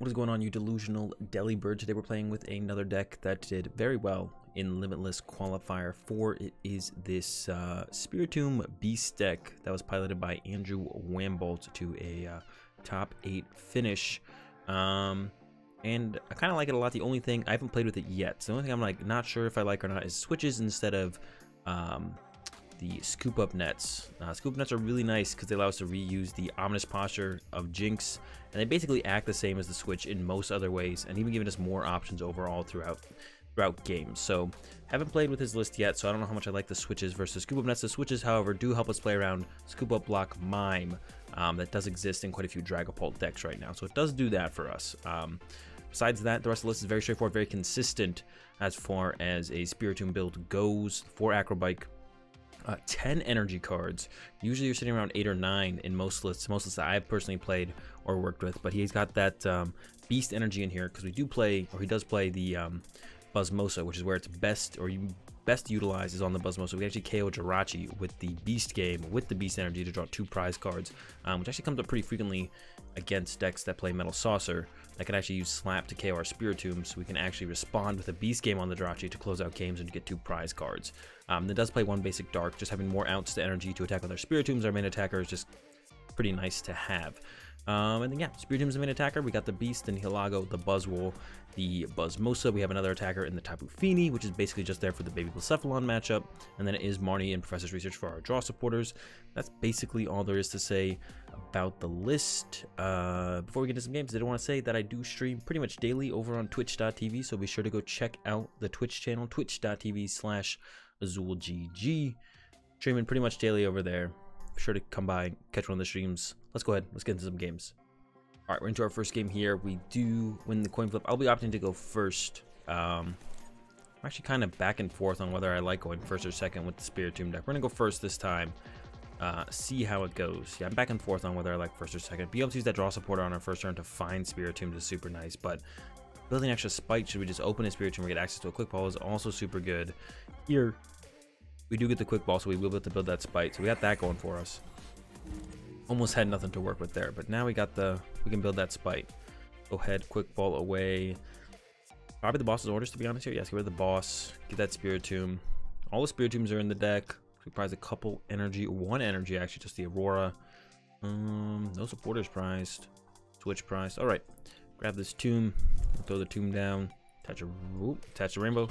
What is going on, you delusional Delibird? Today we're playing with another deck that did very well in Limitless Qualifier 4. It is this Spiritomb Beast deck that was piloted by Andrew Wambolt to a top 8 finish. And I kind of like it a lot. The only thing I haven't played with it yet, so the only thing I'm like not sure if I like or not is switches instead of the Scoop Up Nets. Scoop Up Nets are really nice because they allow us to reuse the Ominous Posture of Jinx, and they basically act the same as the Switch in most other ways, and even giving us more options overall throughout games. So, haven't played with his list yet, so I don't know how much I like the Switches versus Scoop Up Nets. The Switches, however, do help us play around Scoop Up Block Mime that does exist in quite a few Dragapult decks right now, so it does do that for us. Besides that, the rest of the list is very straightforward, very consistent as far as a Spiritomb build goes. For Acrobike, 10 energy cards. Usually you're sitting around 8 or 9 in most lists that I've personally played or worked with, but he's got that beast energy in here because we do play, or he does play, the Buzzmosa, which is where it's best, or you best utilize is on the Buzzmosa. We actually KO Jirachi with the beast game with the beast energy to draw 2 prize cards, which actually comes up pretty frequently against decks that play Metal Saucer that can actually use Slap to KO our Spiritomb, so we can actually respond with a beast game on the Jirachi to close out games and to get 2 prize cards. That does play 1 basic dark, just having more outs to energy to attack with our Spiritombs, our main attacker, is just pretty nice to have. And then yeah, Spiritomb's the main attacker. We got the Beast, the Nihilego, the Buzzwole, the Buzzmosa. We have another attacker in the Tapu Fini, which is basically just there for the baby Blacephalon matchup. And then it is Marnie and Professor's Research for our draw supporters. That's basically all there is to say about the list. Before we get into some games, I did want to say that I do stream pretty much daily over on twitch.tv, so be sure to go check out the Twitch channel, twitch.tv/AzulGG. Streaming pretty much daily over there. Be sure to come by, catch one of the streams. Let's go ahead, let's get into some games. All right, we're into our first game here. We do win the coin flip. I'll be opting to go first. I'm actually kind of back and forth on whether I like going first or second with the Spiritomb deck. We're gonna go first this time, see how it goes. Yeah, I'm back and forth on whether I like first or second. Be able to use that draw supporter on our first turn to find Spiritomb is super nice, but building extra spike, should we just open a Spiritomb and get access to a Quick Ball, is also super good. Here, we do get the Quick Ball, so we will be able to build that spike, so we got that going for us. Almost had nothing to work with there, but now we got the, we can build that spite. Go ahead, Quick Ball away. Probably the Boss's Orders, to be honest here. Yes, get rid of the Boss, get that Spiritomb. All the Spiritombs are in the deck. We prize a couple energy, 1 energy actually, just the Aurora. No supporters prized, Switch prized. All right, grab this Tomb, throw the Tomb down, attach a Rainbow.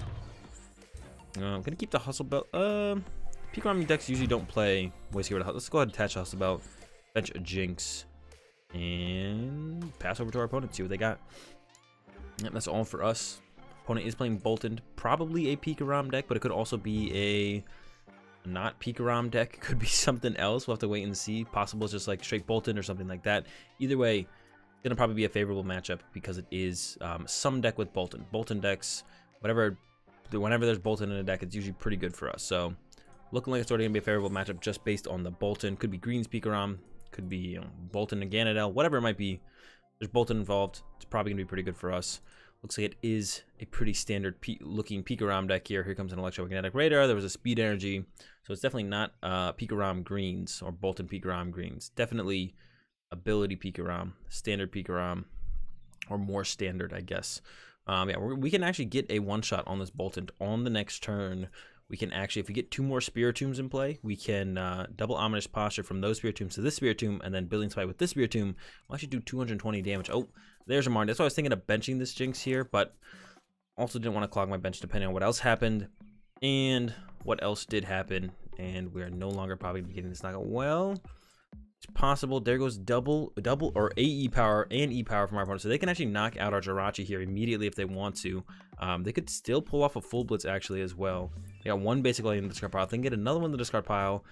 I'm gonna keep the Hustle Belt. Pikarom decks usually don't play ways here with Hustle. Let's go ahead and attach a Hustle Belt. Fetch a Jinx and pass over to our opponent, see what they got. Yep, that's all for us. Opponent is playing Bolton, probably a Pikarom deck, but it could also be a not Pikarom deck. It could be something else. We'll have to wait and see. Possible it's just like straight Bolton or something like that. Either way, it's gonna probably be a favorable matchup because it is some deck with Bolton. Bolton decks, whenever there's Bolton in a deck, it's usually pretty good for us. So looking like it's already gonna be a favorable matchup just based on the Bolton. Could be Green's Pikarom, could be Bolton and Ganondale, whatever it might be. There's Bolton involved. It's probably gonna be pretty good for us. Looks like it is a pretty standard looking Pikarom deck here. Here comes an Electromagnetic Radar. There was a Speed Energy, so it's definitely not Pikarom Greens or Bolton Pikarom Greens. Definitely ability Pikarom, standard Pikarom, or more standard, I guess. Yeah, we can actually get a one-shot on this Bolton on the next turn. We can actually, if we get 2 more Spiritombs in play, we can double Ominous Posture from those Spiritombs to this Spiritomb, and then building spite with this Spiritomb will actually do 220 damage. Oh, there's a Marnie. That's why I was thinking of benching this Jinx here, but also didn't want to clog my bench depending on what else happened. And what else did happen, and we're no longer probably getting this knockout. Well, it's possible. There goes double or AE power and E power from our opponent, so they can actually knock out our Jirachi here immediately if they want to. They could still pull off a full blitz actually as well. They got 1 basic land in the discard pile. They can get another one in the discard pile,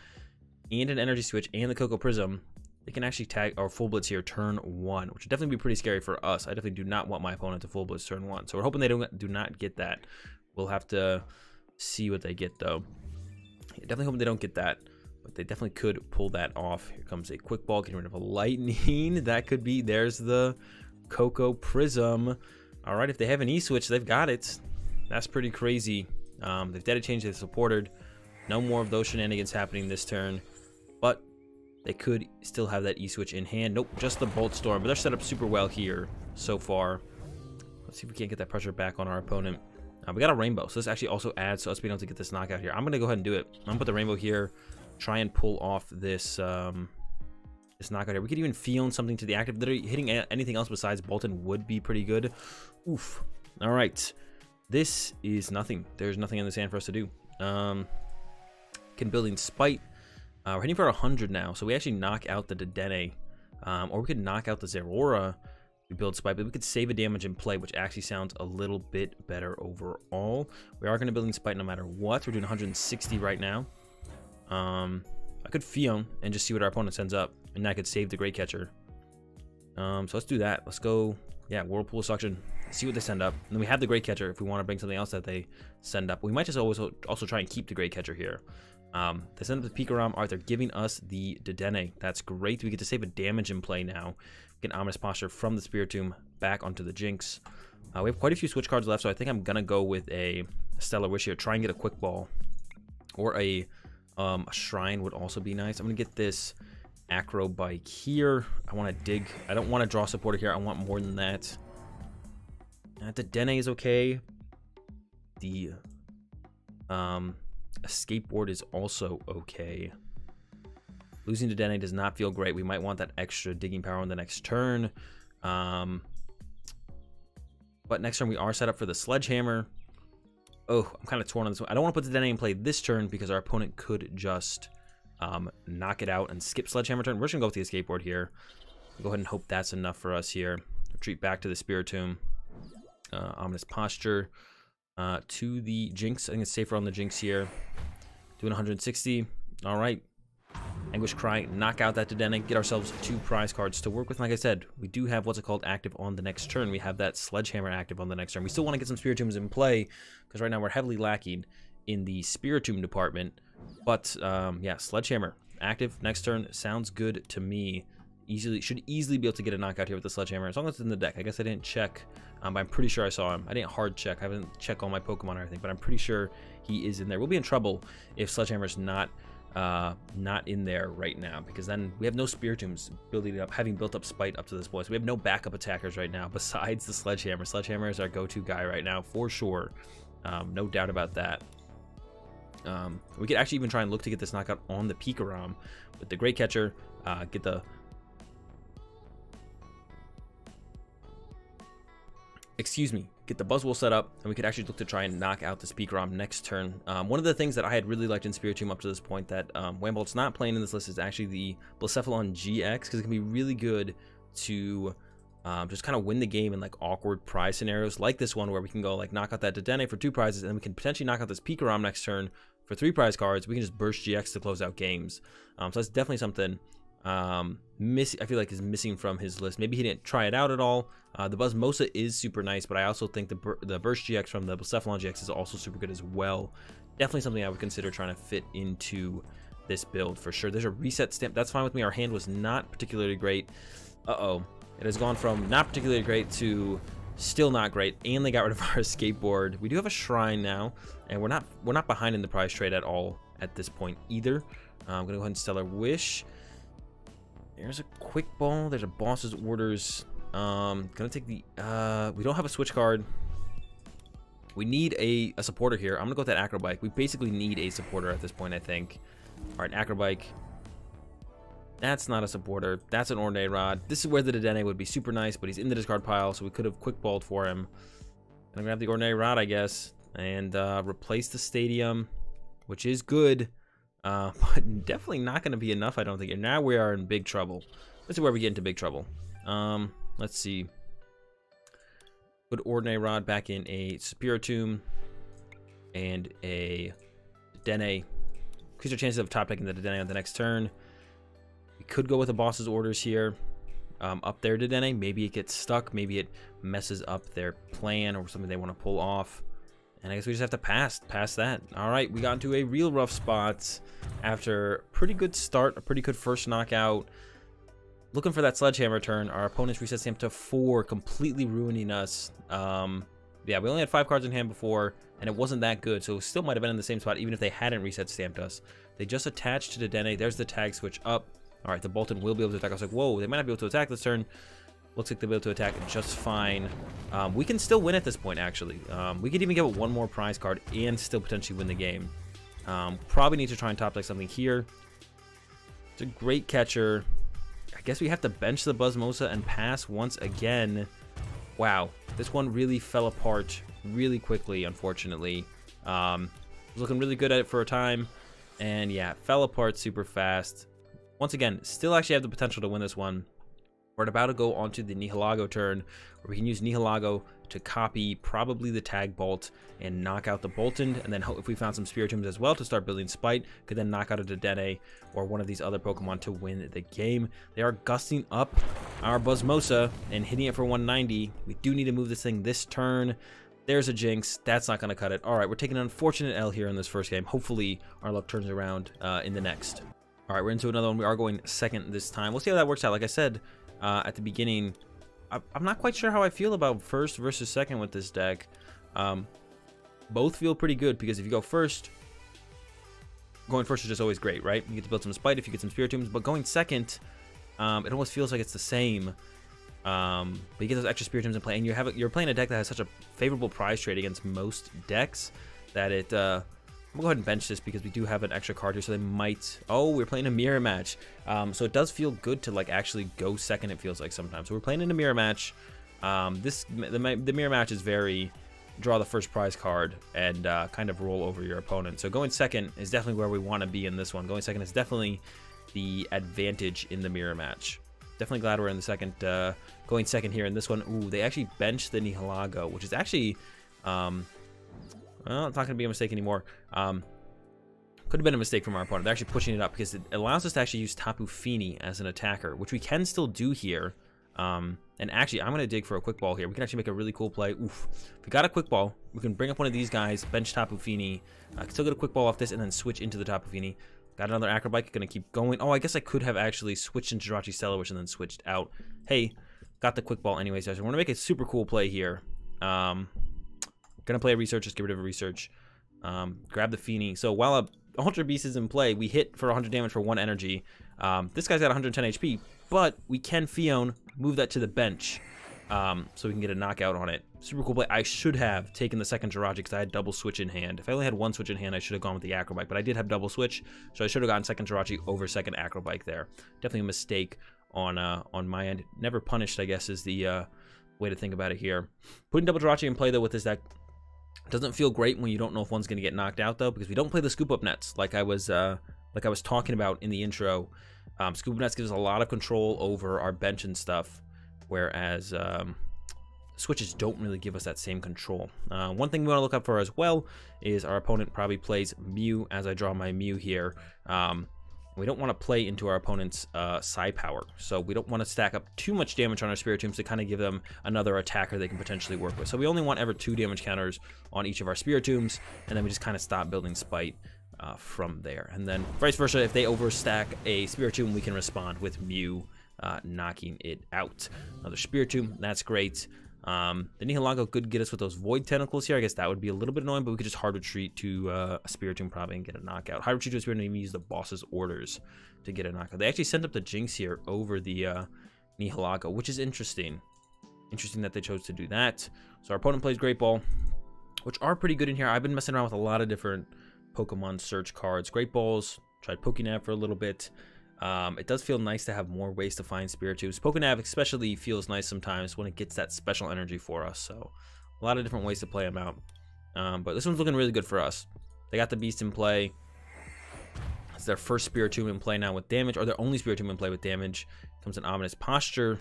and an energy switch, and the Cocoa Prism. They can actually tag our full blitz here turn 1, which would definitely be pretty scary for us. I definitely do not want my opponent to full blitz turn 1, so we're hoping they do not get that. We'll have to see what they get though. Yeah, definitely hoping they don't get that. But they definitely could pull that off. Here comes a Quick Ball, getting rid of a Lightning. That could be, there's the Cocoa Prism. All right, if they have an E-Switch, they've got it. That's pretty crazy. They've dead changed, they've supported. No more of those shenanigans happening this turn. But They could still have that E-Switch in hand. Nope, just the Bolt Storm, but they're set up super well here so far. Let's see if we can't get that pressure back on our opponent. We got a Rainbow, so this actually also adds to us being able to get this knockout here. I'm going to go ahead and do it. I'm going to put the Rainbow here, try and pull off this this knockout here. We could even field something to the active. Literally hitting anything else besides Bolton would be pretty good. Oof. All right. This is nothing. There's nothing in this hand for us to do. Can build in Spite. We're hitting for 100 now, so we actually knock out the Dedenne, or we could knock out the Zeraora. We build Spite, but we could save a damage in play, which actually sounds a little bit better overall. We are going to build in Spite no matter what. We're doing 160 right now. I could Fion and just see what our opponent sends up, and I could save the Great Catcher. So let's do that. Let's go, yeah, Whirlpool Suction. See what they send up. And then we have the Great Catcher if we want to bring something else that they send up. We might just always also try and keep the Great Catcher here. They send up the Pikarom. All right, they're giving us the Dedenne. That's great. We get to save a damage in play now. Get an Ominous Posture from the Spiritomb back onto the Jinx. We have quite a few switch cards left, so I think I'm going to go with a Stellar Wish here. Try and get a Quick Ball. Or a Shrine would also be nice. I'm going to get this Acrobike here. I want to dig. I don't want to draw supporter here. I want more than that. The Dedenne is okay. The Escape Board is also okay. Losing to Dedenne does not feel great. We might want that extra digging power on the next turn. But next turn we are set up for the Sledgehammer. Oh, I'm kind of torn on this one. I don't want to put the Dedenne in play this turn because our opponent could just knock it out and skip Sledgehammer turn. We're just going to go with the Escape Board here. Go ahead and hope that's enough for us here. Retreat back to the Spiritomb. Ominous Posture to the Jinx. I think it's safer on the Jinx here. Doing 160. All right. Anguish Cry. Knock out that Dedenne. Get ourselves 2 prize cards to work with. Like I said, we do have what's it called active on the next turn. We have that Sledgehammer active on the next turn. We still want to get some Spiritombs in play because right now we're heavily lacking in the Spiritomb department. But yeah, Sledgehammer active next turn sounds good to me. Should easily be able to get a knockout here with the Sledgehammer as long as it's in the deck. I guess I didn't check, but I'm pretty sure I saw him. I didn't hard check. I haven't checked all my Pokemon or anything, but I'm pretty sure he is in there. We'll be in trouble if Sledgehammer's not in there right now, because then we have no Spiritombs building up, having built up Spite up to this point. So we have no backup attackers right now besides the Sledgehammer. Sledgehammer is our go-to guy right now for sure, no doubt about that. We could actually even try and look to get this knockout on the Pikarom with the Great Catcher. Get the Buzzwole set up, and we could actually look to try and knock out this Pikarom next turn. One of the things that I had really liked in Spiritomb up to this point that Wambolt's not playing in this list is actually the Blacephalon GX, because it can be really good to just kind of win the game in like awkward prize scenarios like this one, where we can go like knock out that Dedenne for 2 prizes, and then we can potentially knock out this Pikarom next turn for 3 prize cards. We can just burst GX to close out games. So that's definitely something I feel like is missing from his list. Maybe he didn't try it out at all. The Buzzmosa is super nice, but I also think the Burst GX from the Blacephalon GX is also super good as well. Definitely something I would consider trying to fit into this build for sure. There's a reset stamp. That's fine with me. Our hand was not particularly great. Uh-oh. It has gone from not particularly great to still not great, and they got rid of our Escape Board. We do have a Shrine now, and we're not behind in the prize trade at all at this point either. I'm going to go ahead and Stellar Wish. There's a Quick Ball. There's a Boss's Orders. Gonna take the we don't have a switch card. We need a supporter here. I'm gonna go with that Acrobike. We basically need a supporter at this point, I think. Alright, Acrobike. That's not a supporter. That's an Ordinary Rod. This is where the Dedenne would be super nice, but he's in the discard pile, so we could have Quick Balled for him. I'm gonna have the Ordinary Rod, I guess, and replace the Stadium, which is good. But definitely not going to be enough, I don't think. And now we are in big trouble. This is where we get into big trouble. Let's see. Put Ordinary Rod back in a Spiritomb and a Dedenne. Increase our chances of top decking the Dedenne on the next turn. We could go with the Boss's Orders here. Up there to Dedenne. Maybe it gets stuck. Maybe it messes up their plan or something they want to pull off. And I guess we just have to pass that. All right, we got into a real rough spot after a pretty good start, a pretty good first knockout. Looking for that Sledgehammer turn. Our opponent's reset stamp to 4, completely ruining us. Yeah, we only had 5 cards in hand before, and it wasn't that good, so we still might have been in the same spot even if they hadn't reset stamped us. They just attached to Dedenne. There's the tag switch up. Alright, the Bolton will be able to attack. I was like, whoa, they might not be able to attack this turn. Looks like they'll be able to attack just fine. We can still win at this point, actually. We could even give it one more prize card and still potentially win the game. Probably need to try and top deck something here. It's a great catcher. I guess we have to bench the Buzzmosa and pass once again. Wow, this one really fell apart really quickly, unfortunately. Was looking really good at it for a time, and yeah, fell apart super fast. Once again, still actually have the potential to win this one. We're about to go onto the Nihilego turn, where we can use Nihilego to copy probably the Tag Bolt and knock out the Bolton, and then if we found some Spiritombs as well to start building Spite, could then knock out a Dedenne or one of these other Pokemon to win the game. They are gusting up our Buzzmosa and hitting it for 190. We do need to move this thing this turn. There's a Jinx. That's not going to cut it. All right, we're taking an unfortunate L here in this first game. Hopefully, our luck turns around in the next. All right, we're into another one. We are going second this time. We'll see how that works out. Like I said at the beginning, I'm not quite sure how I feel about first versus second with this deck. Both feel pretty good, because if you go first, going first is just always great, right? You get to build some Spite if you get some Spiritombs, but going second, it almost feels like it's the same. But you get those extra Spiritombs in play, and you're playing a deck that has such a favorable prize trade against most decks that it. We'll go ahead and bench this because we do have an extra card here, so they might. Oh, we're playing a mirror match, so it does feel good to like actually go second. It feels like sometimes. So we're playing in a mirror match. The mirror match is very draw the first prize card and kind of roll over your opponent. So going second is definitely where we want to be in this one. Going second is definitely the advantage in the mirror match. Definitely glad we're in the second. Going second here in this one. Ooh, they actually benched the Nihilego, which is actually. Well, it's not going to be a mistake anymore. Could have been a mistake from our opponent. They're actually pushing it up because it allows us to actually use Tapu Fini as an attacker, which we can still do here. And actually, I'm going to dig for a Quick Ball here. We can actually make a really cool play. Oof. If we got a Quick Ball, we can bring up one of these guys, bench Tapu Fini. I can still get a Quick Ball off this and then switch into the Tapu Fini. Got another Acrobike. Going to keep going. Oh, I guess I could have actually switched into Jirachi Stellar Wish and then switched out. Hey, got the Quick Ball anyways. So we're going to make a super cool play here. Gonna play a research, just get rid of a research. Grab the Fini. So while a Ultra Beast is in play, we hit for 100 damage for 1 energy. This guy's got 110 HP, but we can Fion, move that to the bench, so we can get a knockout on it. Super cool play. I should have taken the second Jirachi because I had double switch in hand. If I only had one switch in hand, I should have gone with the Acrobike, but I did have double switch, so I should have gotten second Jirachi over second Acrobike there. Definitely a mistake on my end. Never punished, I guess, is the way to think about it here. Putting double Jirachi in play, though, with this deck doesn't feel great when you don't know if one's going to get knocked out, though, because we don't play the Scoop Up Nets like I was talking about in the intro. Scoop Up Nets gives us a lot of control over our bench and stuff, whereas switches don't really give us that same control. One thing we want to look out for as well is our opponent probably plays Mew as I draw my Mew here. We don't want to play into our opponent's Psi power, so we don't want to stack up too much damage on our Spiritombs to kind of give them another attacker they can potentially work with. So we only want ever 2 damage counters on each of our Spiritombs, and then we just kind of stop building Spite from there. And then vice versa, if they overstack a Spiritomb, we can respond with Mew knocking it out. Another Spiritomb, that's great. The Nihilego could get us with those Void Tentacles here. I guess that would be a little bit annoying, but we could just Hard Retreat to a Spiritomb probably and get a knockout. Hard Retreat to a Spiritomb and use the Boss's Orders to get a knockout. They actually sent up the Jinx here over the Nihilego, which is interesting. Interesting that they chose to do that. So our opponent plays Great Ball, which are pretty good in here. I've been messing around with a lot of different Pokemon search cards. Great Balls, tried Pokénab for a little bit. It does feel nice to have more ways to find Spiritombs. Pokénab especially feels nice sometimes when it gets that special energy for us. So a lot of different ways to play them out. But this one's looking really good for us. They got the Beast in play. It's their first Spiritomb in play now with damage, or their only Spiritomb in play with damage. Comes an Ominous Posture.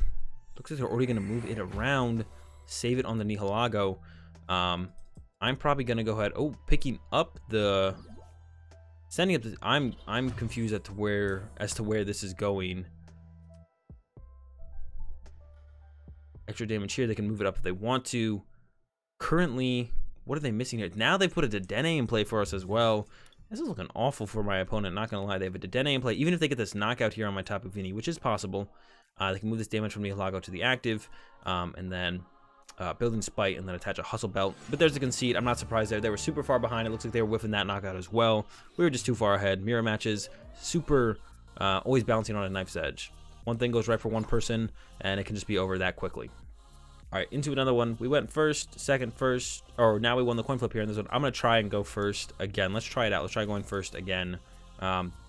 Looks like they're already going to move it around, save it on the Nihilego. I'm probably going to go ahead. Oh, picking up the. Sending up this, I'm confused as to where this is going. Extra damage here. They can move it up if they want to. Currently, what are they missing here? Now they put a Dedenne in play for us as well. This is looking awful for my opponent. Not gonna lie, they have a Dedenne in play. Even if they get this knockout here on my Tapu Fini, which is possible, they can move this damage from Nihilego to the active, and then. Building Spite and then attach a Hustle Belt. But there's the concede. I'm not surprised there. They were super far behind. It looks like they were whiffing that knockout as well. We were just too far ahead. Mirror matches, super Always balancing on a knife's edge. One thing goes right for one person, and it can just be over that quickly. All right, into another one. We went first, second, first, or now we won the coin flip here in this one. I'm going to try and go first again. Let's try it out. Let's try going first again.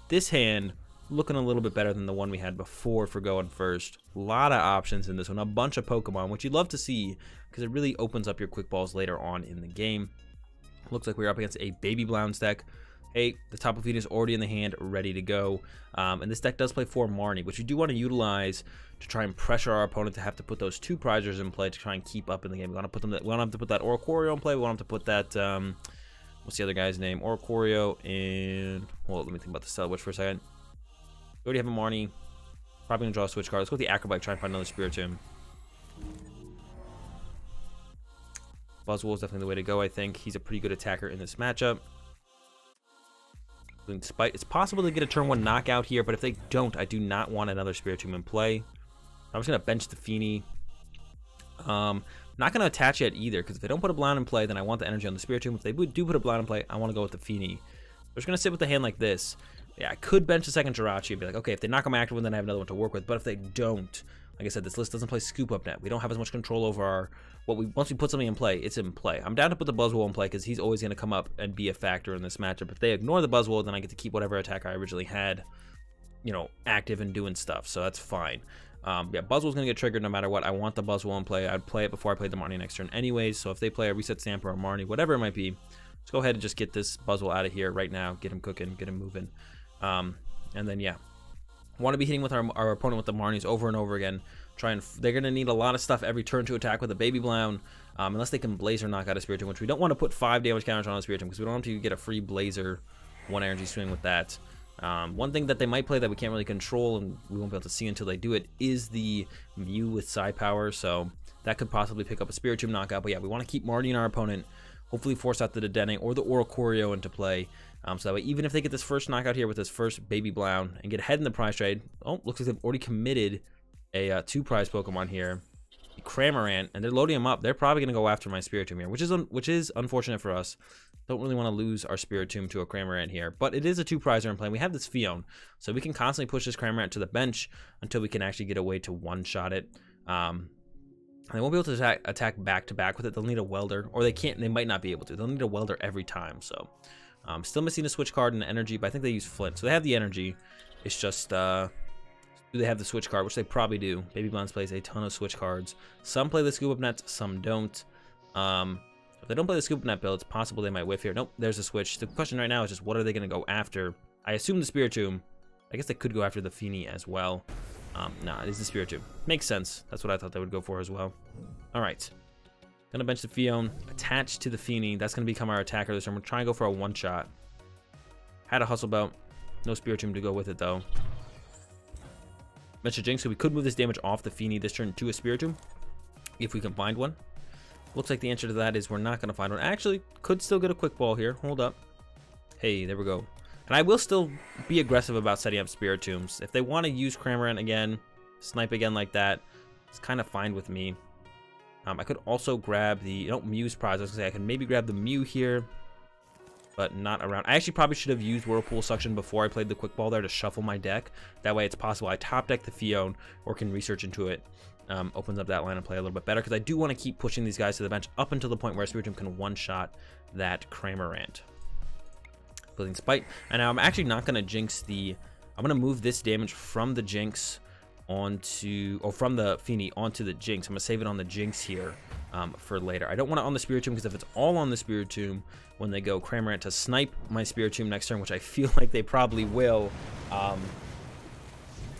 This hand looking a little bit better than the one we had before for going first. A lot of options in this one. A bunch of Pokemon, which you'd love to see because it really opens up your quick balls later on in the game. Looks like we're up against a Baby Blounce deck. Hey, the Tapu Fini is already in the hand, ready to go. And this deck does play 4 Marnie, which you do want to utilize to try and pressure our opponent to have to put those 2 prizers in play to try and keep up in the game. We want to put them. We want to put that Oricorio in play. We want to put that. What's the other guy's name? Oricorio and. Well, let me think about the Stellar Wish for a second. We already have a Marnie. Probably gonna draw a switch card. Let's go with the Acrobike. Try and find another Spiritomb. Buzzwole is definitely the way to go. I think he's a pretty good attacker in this matchup. Despite, it's possible to get a turn 1 knockout here, but if they don't, I do not want another Spiritomb in play. I'm just going to bench the Fini. Not going to attach it either, because if they don't put a Blound in play, then I want the energy on the Spiritomb. If they do put a Blound in play, I want to go with the Fini. I'm just going to sit with the hand like this. Yeah, I could bench the second Jirachi and be like, okay, if they knock on my active one, then I have another one to work with. But if they don't, like I said, this list doesn't play Scoop Up Net. We don't have as much control over our... Once we put something in play, it's in play. I'm down to put the Buzzwole in play because he's always going to come up and be a factor in this matchup. If they ignore the Buzzwole, then I get to keep whatever attack I originally had, you know, active and doing stuff. So that's fine. Yeah, Buzzwole's going to get triggered no matter what. I want the Buzzwole in play. I'd play it before I played the Marnie next turn anyways. So if they play a Reset Stamp or a Marnie, whatever it might be, let's go ahead and just get this Buzzwole out of here right now. Get him cooking, get him moving. And then, yeah. Want to be hitting with our opponent with the Marnies over and over again. They're going to need a lot of stuff every turn to attack with a Baby Blown, unless they can Blazer knock out a Spiritomb, which we don't want to put 5 damage counters on a Spiritomb because we don't want to get a free Blazer 1 energy swing with that. One thing that they might play that we can't really control and we won't be able to see until they do it is the Mew with Psi Power, so that could possibly pick up a Spiritomb knockout. But yeah, we want to keep Marnie and our opponent, hopefully force out the Dedenne or the Oricorio into play. So that way, even if they get this first knockout here with this first Baby Blown and get ahead in the prize trade, oh, looks like they've already committed a 2 prize Pokemon here, Cramorant, and they're loading him up. They're probably going to go after my Spiritomb here, which is unfortunate for us. Don't really want to lose our Spiritomb to a Cramorant here, but it is a 2 prizer in play. We have this Fion, so we can constantly push this Cramorant to the bench until we can actually get a way to one-shot it. They won't be able to attack back-to-back with it. They'll need a Welder, or they can't. They might not be able to. They'll need a Welder every time, so... Still missing a switch card and energy, but I think they use Flint. So they have the energy. It's just, do they have the switch card, which they probably do. Baby Blounce plays a ton of switch cards. Some play the Scoop Up Nets, some don't. If they don't play the Scoop Up Net build, it's possible they might whiff here. Nope, there's a switch. The question right now is just what are they going to go after? I assume the Spiritomb. I guess they could go after the Fini as well. Nah, it is the Spiritomb. Makes sense. That's what I thought they would go for as well. All right. Gonna bench the Fion, attached to the Fini. That's gonna become our attacker this turn. We're trying to go for a one-shot. Had a Hustle Belt, no Spiritomb to go with it though. Bench a Jinx, so we could move this damage off the Fini this turn to a Spiritomb if we can find one. Looks like the answer to that is we're not gonna find one. Actually, could still get a Quick Ball here. Hold up. Hey, there we go. And I will still be aggressive about setting up Spiritombs. If they want to use Cramorant again, snipe again like that, it's kind of fine with me. I could also grab the Mew's prize. I was gonna say I can maybe grab the Mew here, but not around. I actually probably should have used Whirlpool Suction before I played the Quick Ball there to shuffle my deck. That way it's possible I top deck the Fion or can research into it. Opens up that line of play a little bit better because I do want to keep pushing these guys to the bench up until the point where Spiritomb can one-shot that Cramorant. Building Spite, and now I'm actually not gonna Jinx the. I'm gonna move this damage from the Jinx. From the Fini onto the Jinx. I'm gonna save it on the Jinx here for later. I don't want it on the Spiritomb because if it's all on the Spiritomb, when they go Cramorant to snipe my Spiritomb next turn, which I feel like they probably will,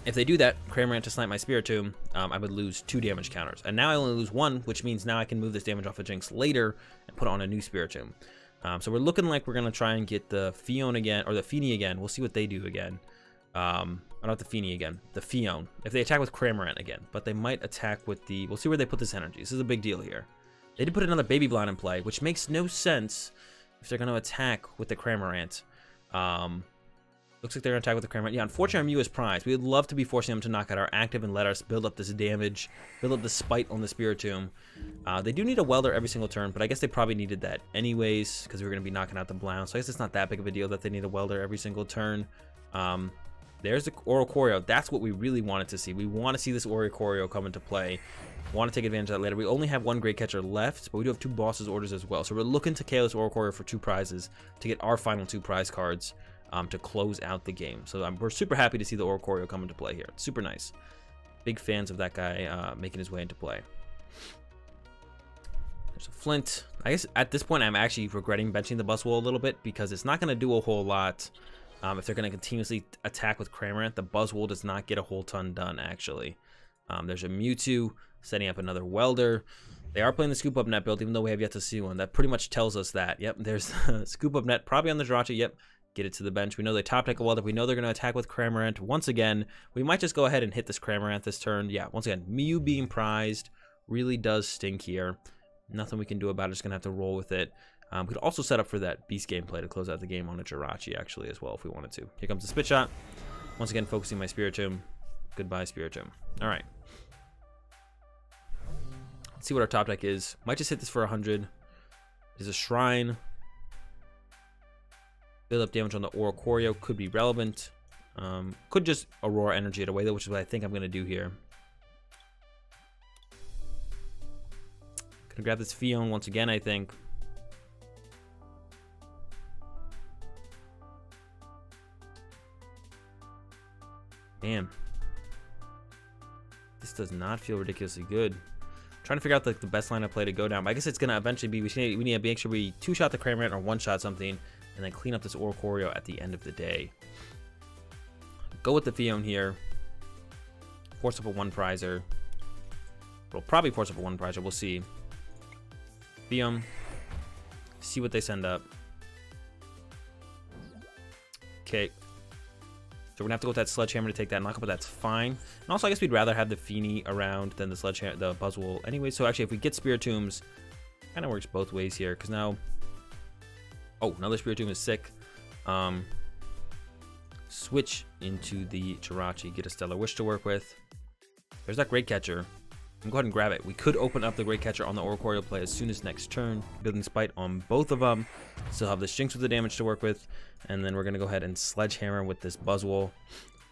if they do that, Cramorant to snipe my Spiritomb, I would lose 2 damage counters. And now I only lose 1, which means now I can move this damage off the Jinx later and put on a new Spiritomb. So we're looking like we're gonna try and get the Fion again, or the Fini again. We'll see what they do again. Not the Fini again, the Fion. If they attack with Cramorant again, but they might attack with the... We'll see where they put this energy. This is a big deal here. They did put another Baby Blown in play, which makes no sense if they're going to attack with the Cramorant. Looks like they're going to attack with the Cramorant. Yeah, unfortunately, our Mew is prized. We would love to be forcing them to knock out our active and let us build up this damage, build up the spite on the Spiritomb. They do need a Welder every single turn, but I guess they probably needed that anyways because we were going to be knocking out the Blown. So I guess it's not that big of a deal that they need a Welder every single turn. There's the Oricorio. That's what we really wanted to see. We want to see this Oricorio come into play. Want to take advantage of that later. We only have one Great Catcher left, but we do have two Boss's Orders as well. So we're looking to KO this Oricorio for 2 prizes to get our final 2 prize cards to close out the game. So we're super happy to see the Oricorio come into play here. It's super nice. Big fans of that guy making his way into play. There's a Flint. I guess at this point I'm actually regretting benching the Buzzwole a little bit because it's not going to do a whole lot. If they're going to continuously attack with Cramorant, the Buzzwole does not get a whole ton done, actually. There's a Mewtwo setting up another Welder. They are playing the Scoop Up Net build, even though we have yet to see one. That pretty much tells us that. Yep, there's the Scoop Up Net, probably on the Jirachi. Yep, get it to the bench. We know they top deck a Welder. We know they're going to attack with Cramorant. Once again, we might just go ahead and hit this Cramorant this turn. Yeah, once again, Mew being prized really does stink here. Nothing we can do about it. Just going to have to roll with it. We could also set up for that Beast gameplay to close out the game on a Jirachi, actually, as well, if we wanted to. Here comes the Spit Shot. Once again, focusing my Spiritomb. Goodbye, Spiritomb. All right. Let's see what our top deck is. Might just hit this for 100. There's a Shrine. Build up damage on the Oricorio could be relevant. Could just Aurora Energy it away, though, which is what I think I'm going to do here. Going to grab this Fion once again, I think. Damn. This does not feel ridiculously good. I'm trying to figure out like the best line of play to go down. But I guess it's gonna eventually be we need to make sure we 2-shot the Cramorant or 1-shot something and then clean up this Oricorio at the end of the day. Go with the Fion here. Force up a 1-prizer. We'll probably force up a 1-prizer, we'll see. Fion. See what they send up. Okay. So we're gonna have to go with that Sledgehammer to take that knockup, but that's fine. And also, I guess we'd rather have the Fini around than the Sledgehammer, the Buzzwole. Anyway, so actually, if we get Spiritombs, kind of works both ways here, because now, oh, another Spiritomb is sick. Switch into the Jirachi, get a Stellar Wish to work with. There's that Great Catcher. I'm gonna go ahead and grab it. We could open up the Great Catcher on the Oricorio play as soon as next turn. Building Spite on both of them. Still have the Jinx with the damage to work with. And then we're going to go ahead and Sledgehammer with this Buzzwole.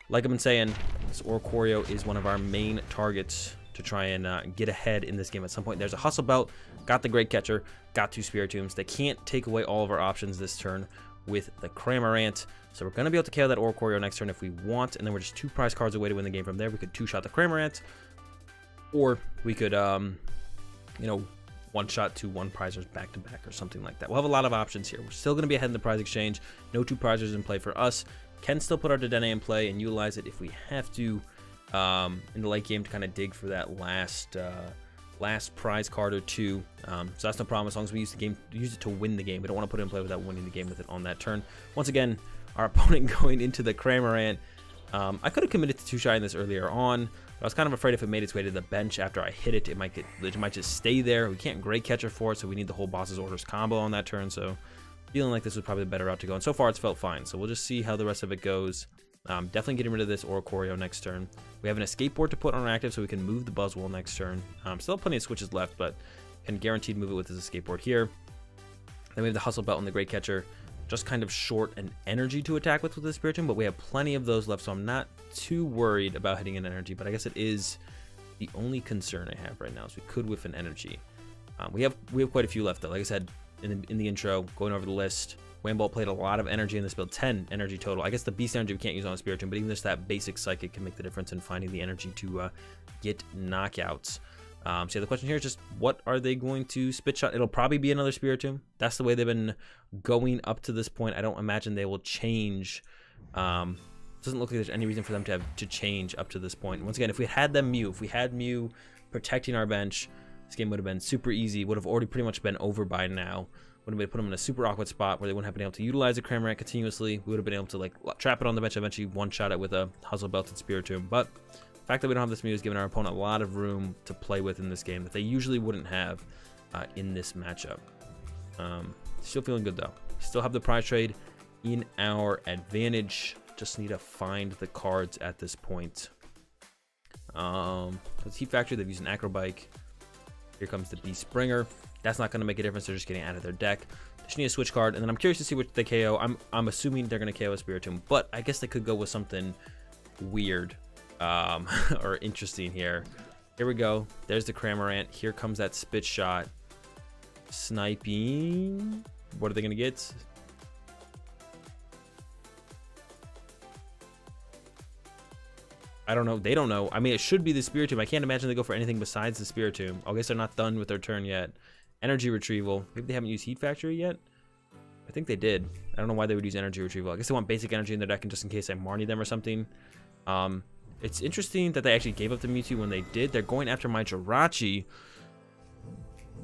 Like I've been saying, this Oricorio is one of our main targets to try and get ahead in this game at some point. There's a Hustle Belt. Got the Great Catcher. Got two Spiritombs. They can't take away all of our options this turn with the Cramorant. So we're going to be able to KO that Oricorio next turn if we want. And then we're just 2 prize cards away to win the game from there. We could 2-shot the Cramorant. Or we could, you know, 1-shot 2 1-prizers back to back or something like that. We'll have a lot of options here. We're still going to be ahead in the prize exchange. No 2 prizers in play for us. Can still put our Dedenne in play and utilize it if we have to in the late game to kind of dig for that last prize card or two. So that's no problem as long as we use it to win the game. We don't want to put it in play without winning the game with it on that turn. Once again, our opponent going into the Cramorant. I could have committed to 2-shotting this earlier on, but I was kind of afraid if it made its way to the bench after I hit it, it might just stay there. We can't Great Catcher for it, so we need the whole Boss's Orders combo on that turn, so feeling like this was probably the better route to go, and so far it's felt fine, so we'll just see how the rest of it goes. Definitely getting rid of this Oricorio next turn. We have an Escape Board to put on our active, so we can move the Buzzwole next turn. Still plenty of switches left, but can guaranteed move it with this Escape Board here. Then we have the Hustle Belt and the Great Catcher. Just kind of short an energy to attack with the Spiritomb, but we have plenty of those left, so I'm not too worried about hitting an energy, but I guess it is the only concern I have right now is we could whiff an energy. We have quite a few left, though. Like I said in the intro, going over the list, Whambolt played a lot of energy in this build, 10 energy total. I guess the Beast energy we can't use on a Spiritomb, but even just that basic Psychic can make the difference in finding the energy to get knockouts. So yeah, the question here is just what are they going to Spit Shot? It'll probably be another Spiritomb. That's the way they've been going up to this point. I don't imagine they will change. Doesn't look like there's any reason for them to have to change up to this point. Once again, if we had them Mew, if we had Mew protecting our bench, this game would have been super easy. Would have already pretty much been over by now. Would have been put them in a super awkward spot where they wouldn't have been able to utilize the Cramorant continuously. We would have been able to like trap it on the bench, eventually 1-shot it with a Hustle Belt and Spiritomb, but the fact that we don't have this Mew is giving our opponent a lot of room to play with in this game that they usually wouldn't have in this matchup. Still feeling good though. Still have the prize trade in our advantage. Just need to find the cards at this point. The Heat Factory, they've used an Acrobike. Here comes the Beast Springer. That's not going to make a difference. They're just getting out of their deck. They just need a switch card, and then I'm curious to see what they KO. I'm assuming they're going to KO Spiritomb, but I guess they could go with something weird or interesting here. Here we go. There's the Cramorant. Here comes that Spit Shot. Sniping. What are they going to get? I don't know. They don't know. I mean, it should be the Spiritomb. I can't imagine they go for anything besides the Spiritomb. I guess they're not done with their turn yet. Energy Retrieval. Maybe they haven't used Heat Factory yet? I think they did. I don't know why they would use Energy Retrieval. I guess they want basic energy in their deck and just in case I Marnie them or something. It's interesting that they actually gave up the Mewtwo when they did. They're going after my Jirachi.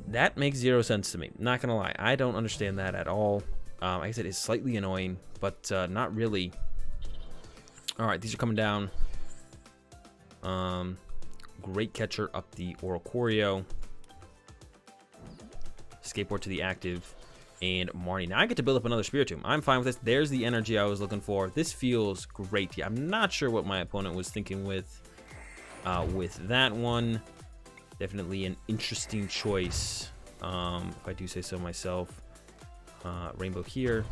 That makes zero sense to me. Not gonna lie. I don't understand that at all. I guess it is slightly annoying, but not really. Alright, these are coming down. Great Catcher up the Oricorio, Skateboard to the active, and Marnie. Now I get to build up another Spiritomb. I'm fine with this. There's the energy I was looking for. This feels great. Yeah, I'm not sure what my opponent was thinking with that one. Definitely an interesting choice, if I do say so myself. Rainbow here.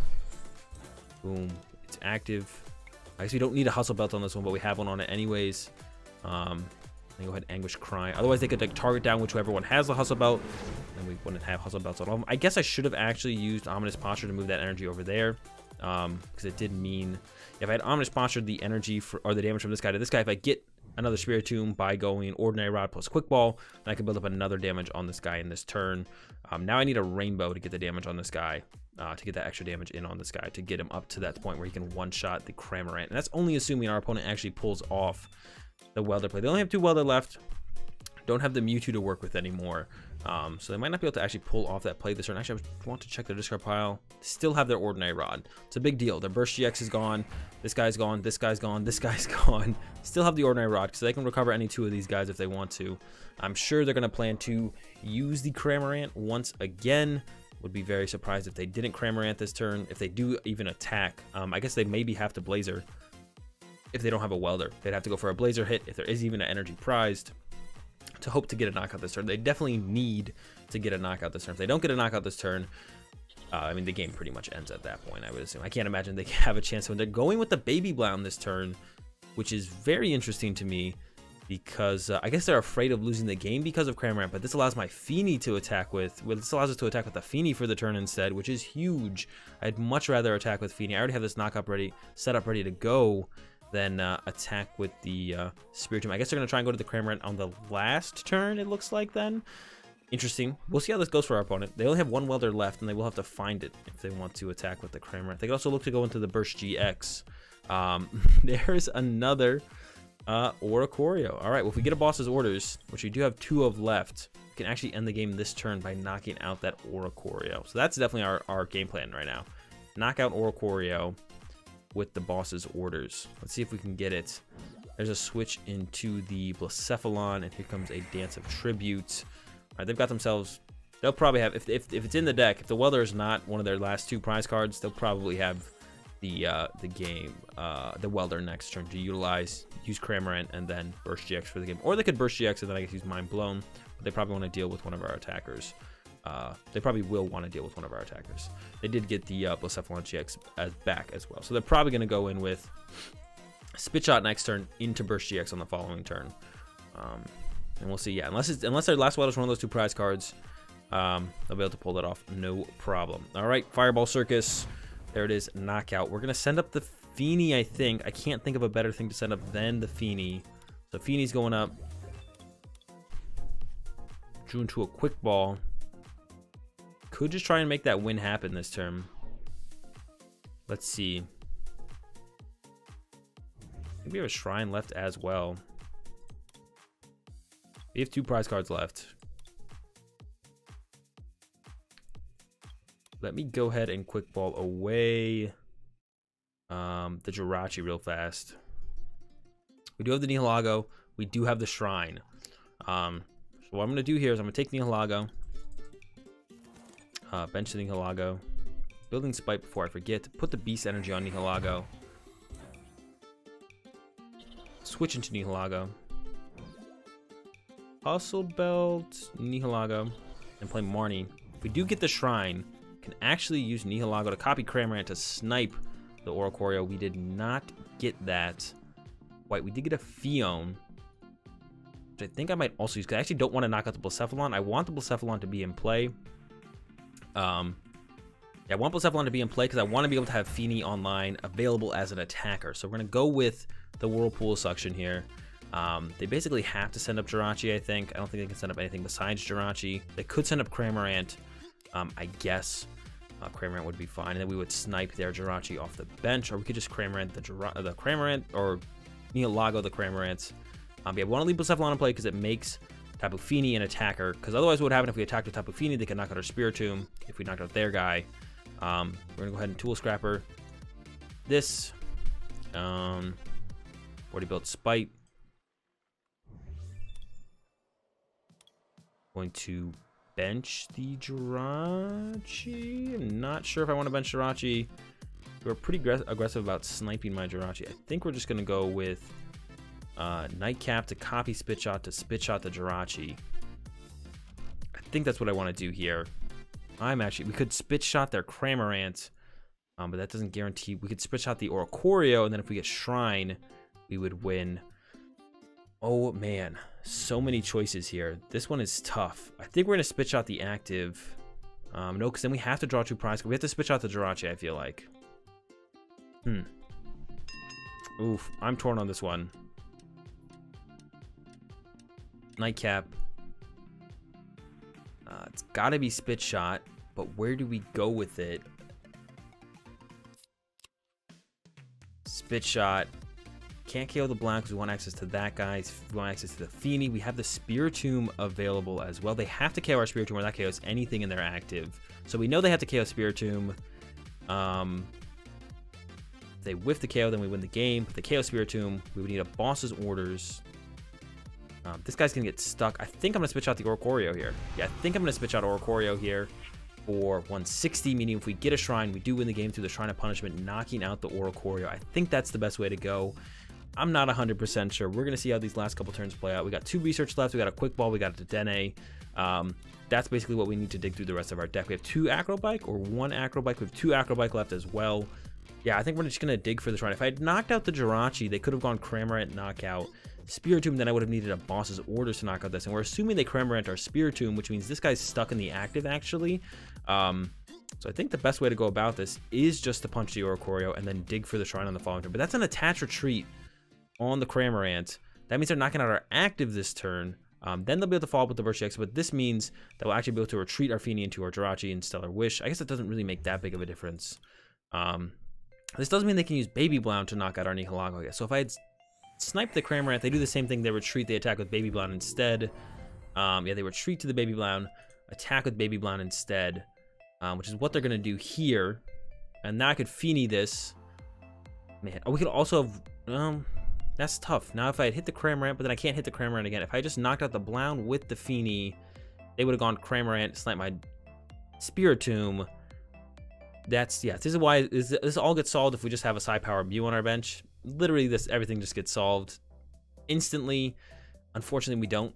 Boom. It's active. I guess we don't need a Hustle Belt on this one, but we have one on it anyways. Then go ahead and Anguish Cry. Otherwise, they could like target down whichever one has the Hustle Belt, and we wouldn't have Hustle Belts at all. I guess I should have actually used Ominous Posture to move that energy over there, because it did mean if I had Ominous Posture, the energy for, or the damage from this guy to this guy, if I get another Spiritomb by going Ordinary Rod plus Quick Ball, then I can build up another damage on this guy in this turn. Now I need a Rainbow to get the damage on this guy. To get that extra damage in on this guy, to get him up to that point where he can one-shot the Cramorant. And that's only assuming our opponent actually pulls off the Welder play. They only have two Welder left. Don't have the Mewtwo to work with anymore. So they might not be able to actually pull off that play this turn. Actually, I want to check their discard pile. Still have their Ordinary Rod. It's a big deal. Their Burst GX is gone. This guy's gone. This guy's gone. This guy's gone. Still have the Ordinary Rod, so they can recover any two of these guys if they want to. I'm sure they're going to plan to use the Cramorant once again. Would be very surprised if they didn't Cramorant this turn. If they do even attack, I guess they maybe have to Blazer. If they don't have a Welder, they'd have to go for a Blazer hit if there is even an energy prized to hope to get a knockout this turn. They definitely need to get a knockout this turn. If they don't get a knockout this turn, I mean, the game pretty much ends at that point, I would assume. I can't imagine they have a chance when they're going with the Baby Blound this turn, which is very interesting to me because I guess they're afraid of losing the game because of Cramorant, but this allows my Fini to attack with, well, this allows us to attack with the Fini for the turn instead, which is huge. I'd much rather attack with Fini. I already have this knockup ready, set up ready to go, than attack with the Spiritomb. I guess they're gonna try and go to the Cramorant on the last turn, it looks like then. Interesting. We'll see how this goes for our opponent. They only have one Welder left, and they will have to find it if they want to attack with the Cramorant. They could also look to go into the Burst GX. There's another Oricorio. All right, well, if we get a Boss's Orders, which we do have two of left, we can actually end the game this turn by knocking out that Oricorio. So that's definitely our game plan right now. Knock out Oricorio with the Boss's Orders. Let's see if we can get it. There's a switch into the Blacephalon, and here comes a Dance of Tribute. All right, they've got themselves, they'll probably have, if it's in the deck, if the Welder is not one of their last two prize cards, they'll probably have the Welder next turn to utilize, use Cramorant and then Burst GX for the game. Or they could Burst GX and then I guess use Mind Blown, but they probably want to deal with one of our attackers. They probably will want to deal with one of our attackers. They did get the Blacephalon GX back as well. So they're probably going to go in with Spit Shot next turn into Burst GX on the following turn. And we'll see, yeah, unless their last Welder is one of those two prize cards, they'll be able to pull that off, no problem. All right, Fireball Circus. There it is, knockout. We're going to send up the Fini, I think. I can't think of a better thing to send up than the Fini. So Fini's going up. Drew into a Quick Ball. Could just try and make that win happen this turn. Let's see. Maybe we have a Shrine left as well. We have two prize cards left. Let me go ahead and Quick Ball away the Jirachi real fast. We do have the Nihilego. We do have the Shrine. So what I'm going to do here is I'm going to take Nihilego. Bench the Nihilego. Building Spite before I forget. Put the Beast energy on Nihilego. Switch into Nihilego. Hustle Belt Nihilego. And play Marnie. If we do get the Shrine, we can actually use Nihilego to copy Cramorant to snipe the Oricorio. We did not get that. Wait, we did get a Fion, which I think I might also use, because I actually don't want to knock out the Blacephalon. I want the Blacephalon to be in play. Yeah, I want Blacephalon to be in play because I want to be able to have Fini online available as an attacker. So we're going to go with the Whirlpool Suction here. They basically have to send up Jirachi, I think. I don't think they can send up anything besides Jirachi. They could send up Cramorant, I guess. Cramorant would be fine. And then we would snipe their Jirachi off the bench, or we could just Cramorant the Cramorant, or Nihilego the Cramorants. Yeah, we want to leave Blacephalon in play because it makes Tapu Fini an attacker. Because otherwise, what would happen if we attacked with Tapu Fini? They could knock out our Spiritomb if we knocked out their guy. We're going to go ahead and Tool Scrapper this. Already built Spite. Going to bench the Jirachi. I'm not sure if I want to bench Jirachi. We're pretty aggressive about sniping my Jirachi. I think we're just going to go with Nightcap to copy Spit Shot to Spit Shot the Jirachi. I think that's what I want to do here. We could Spit Shot their Cramorant, but that doesn't guarantee. We could Spit Shot the Oricorio, and then if we get Shrine, we would win. Oh man, so many choices here. This one is tough. I think we're gonna Spit Shot the active. No, because then we have to draw two prize. We have to Spit Shot the Jirachi, I feel like. Oof, I'm torn on this one. Nightcap. It's gotta be Spit Shot, but where do we go with it? Spit Shot. Can't KO the Black because we want access to that guy. We want access to the Fini. We have the Spiritomb available as well. They have to KO our Spiritomb or that KOs anything in their active. So we know they have to KO Spiritomb. If they whiff the KO, then we win the game. If they KO Spiritomb, we would need a Boss's Orders. This guy's gonna get stuck. I think I'm gonna Spit Shot the Oricorio here. Yeah, I think I'm gonna Spit Shot Oricorio here for 160, meaning if we get a Shrine, we do win the game through the Shrine of Punishment, knocking out the Oricorio. I think that's the best way to go. I'm not 100% sure. We're gonna see how these last couple turns play out. We got two research left. We got a Quick Ball. We got a Dedenne. That's basically what we need to dig through the rest of our deck. We have two Acrobike or one Acrobike. We have two Acrobike left as well. Yeah, I think we're just gonna dig for the Shrine. If I had knocked out the Jirachi, they could have gone Cramorant knockout Spiritomb, then I would have needed a Boss's Orders to knock out this, and we're assuming they Cramorant our Spiritomb, which means this guy's stuck in the active actually. So I think the best way to go about this is just to punch the Oricorio and then dig for the Shrine on the following turn. But that's an attach retreat on the Cramorant. That means they're knocking out our active this turn. Then they'll be able to follow up with the Virtue X, but this means that we'll actually be able to retreat our Fini into our Jirachi and Stellar Wish. I guess that doesn't really make that big of a difference. This doesn't mean they can use Baby Blown to knock out our Nihilego, I guess. So if I had sniped the Cramorant, they do the same thing. They retreat, they attack with Baby Blown instead. Yeah, they retreat to the Baby Blown, attack with Baby Blown instead, which is what they're going to do here. And now I could Fini this. Man, oh, we could also have... that's tough. Now if I had hit the Cramorant, but then I can't hit the Cramorant again. If I just knocked out the Blown with the Fini, they would have gone Cramorant, sniped my Spiritomb. That's, yeah, this is why this all gets solved if we just have a Psi Power Mew on our bench. Literally, everything just gets solved instantly. Unfortunately, we don't.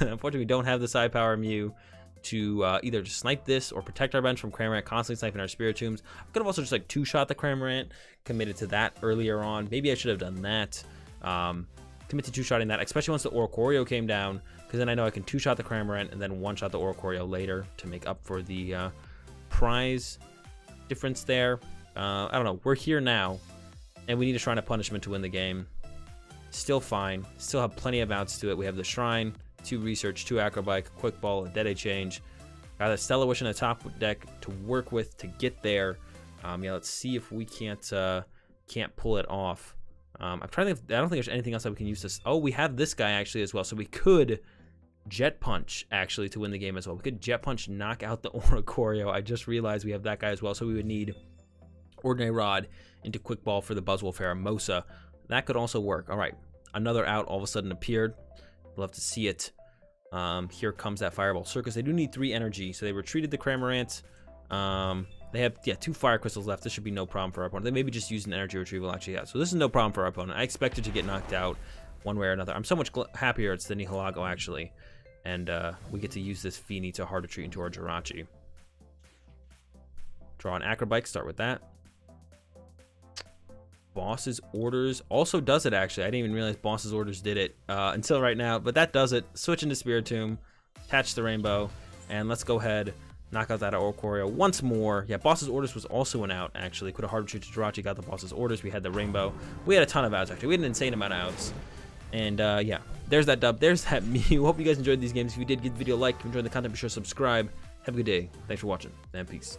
Unfortunately, we don't have the Psi Power Mew to either just snipe this or protect our bench from Cramorant constantly sniping our Spiritombs. I could have also just like two-shot the Cramorant, committed to that earlier on. Maybe I should have done that. Commit to two-shotting that, especially once the Oricorio came down, because then I know I can two-shot the Cramorant and then one-shot the Oricorio later to make up for the prize difference there. I don't know. We're here now, and we need a Shrine of Punishment to win the game. Still fine. Still have plenty of outs to it. We have the Shrine, two Research, two Acrobike, Quick Ball, a Dedenne change. Got a Stellar Wish in the top deck to work with to get there. Yeah, let's see if we can't pull it off. I'm trying to think. I don't think there's anything else that we can use this. Oh, we have this guy actually as well, so we could Jet Punch actually to win the game as well. We could Jet Punch knock out the Oricorio. I just realized we have that guy as well, so we would need Ordinary Rod into Quick Ball for the Buzzwole Faramosa. That could also work. All right, another out all of a sudden appeared. We'll have to see it. Here comes that Fireball Circus. They do need 3 energy, so they retreated the Cramorant. They have, yeah, 2 Fire Crystals left. This should be no problem for our opponent. They maybe just used an Energy Retrieval actually. Yeah, so this is no problem for our opponent. I expected to get knocked out one way or another. I'm so much happier it's the Nihilego actually. And we get to use this Fini to hard retreat into our Jirachi. Draw an Acrobike, start with that. Boss's Orders also does it, actually. I didn't even realize Boss's Orders did it until right now, but that does it. Switch into Spiritomb, attach the rainbow, and let's go ahead, knock out that Oricorio once more. Yeah, Boss's Orders was also an out, actually. Could have hard shoot to Jirachi, got the Boss's Orders. We had the rainbow. We had a ton of outs, actually. We had an insane amount of outs. And yeah, there's that dub. There's that Mew. Hope you guys enjoyed these games. If you did, give the video a like. If you enjoyed the content, be sure to subscribe. Have a good day. Thanks for watching, and peace.